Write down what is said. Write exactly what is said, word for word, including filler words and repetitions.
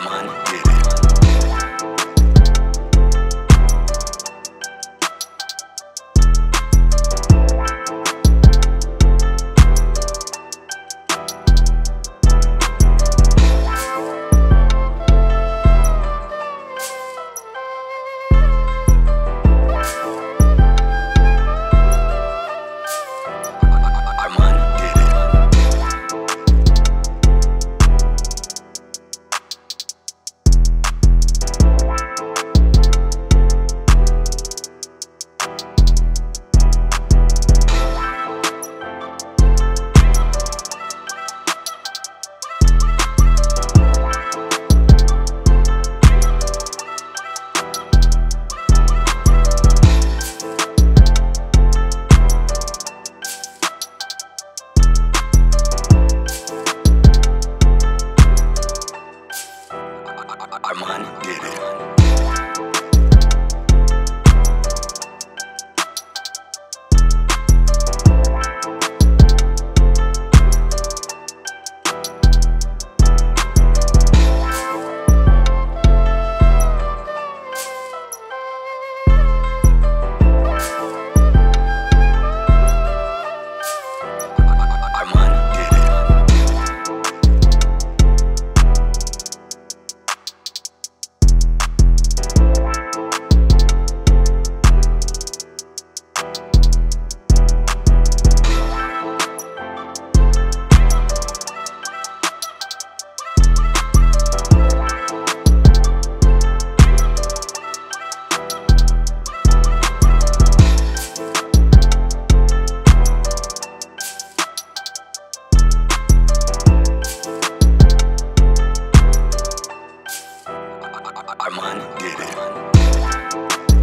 Armaun did it. Armaun did it. Armaun did it.